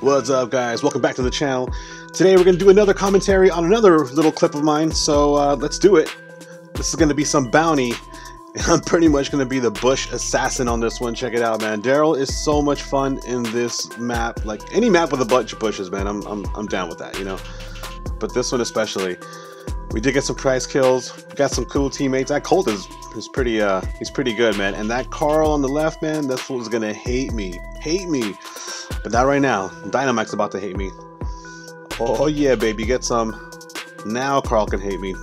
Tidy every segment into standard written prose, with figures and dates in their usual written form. What's up, guys? Welcome back to the channel. Today we're going to do another commentary on another little clip of mine, so let's do it. This is going to be some bounty. I'm pretty much going to be the bush assassin on this one. Check it out, man. Darryl is so much fun in this map. Like, any map with a bunch of bushes, man, I'm down with that, you know? But this one especially. We did get some prize kills. We got some cool teammates. That Colt is pretty, he's pretty good, man. And that Carl on the left, man, that fool's gonna hate me. Hate me. But not right now. Dynamite's about to hate me. Oh, yeah, baby. Get some. Now Carl can hate me.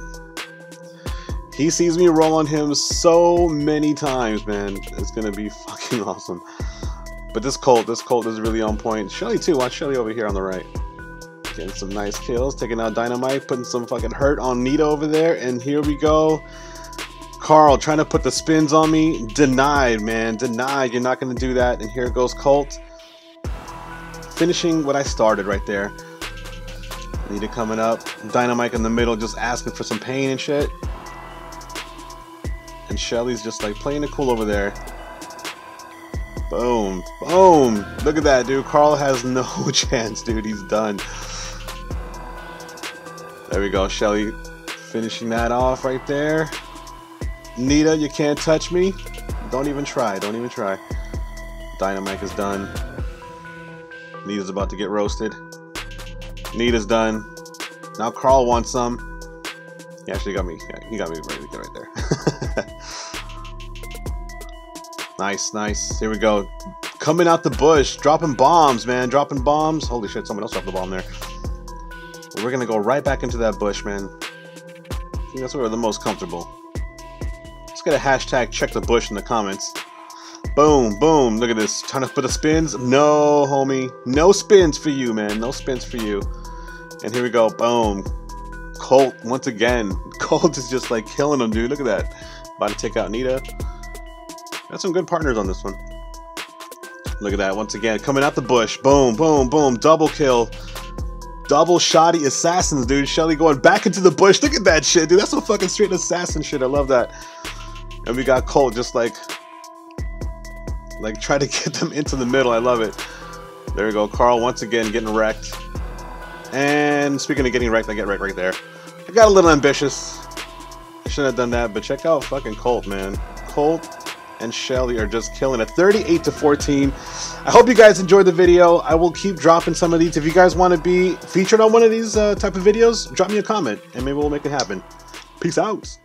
He sees me roll on him so many times, man. It's gonna be fucking awesome. But this Colt is really on point. Shelly, too. Watch Shelly over here on the right. Getting some nice kills, taking out Dynamite, putting some fucking hurt on Nita over there, and here we go. Carl trying to put the spins on me. Denied, man. Denied. You're not going to do that. And here goes Colt. Finishing what I started right there. Nita coming up. Dynamite in the middle just asking for some pain and shit. And Shelly's just like playing it cool over there. Boom. Boom. Look at that, dude. Carl has no chance, dude. He's done. There we go, Shelly finishing that off right there. Nita, you can't touch me. Don't even try, don't even try. Dynamite is done. Nita's about to get roasted. Nita's done. Now Carl wants some. He actually got me, he got me right there. Nice, nice, here we go. Coming out the bush, dropping bombs, man, dropping bombs. Holy shit, someone else dropped the bomb there. We're gonna go right back into that bush, man. I think that's where we're the most comfortable. Let's get a hashtag check the bush in the comments. Boom, boom. Look at this. Trying to put the spins. No, homie. No spins for you, man. No spins for you. And here we go. Boom. Colt, once again. Colt is just like killing him, dude. Look at that. About to take out Nita. Got some good partners on this one. Look at that. Once again, coming out the bush. Boom, boom, boom. Double kill. Double shoddy assassins, dude. Shelly going back into the bush. Look at that shit, dude. That's some fucking straight assassin shit. I love that. And we got Colt just like try to get them into the middle. I love it. There we go. Carl once again getting wrecked. And speaking of getting wrecked, I get wrecked right there. I got a little ambitious. I shouldn't have done that, but check out fucking Colt, man. Colt and Shelly are just killing it. 38-14. I hope you guys enjoyed the video. I will keep dropping some of these. If you guys want to be featured on one of these type of videos, drop me a comment and maybe we'll make it happen. Peace out.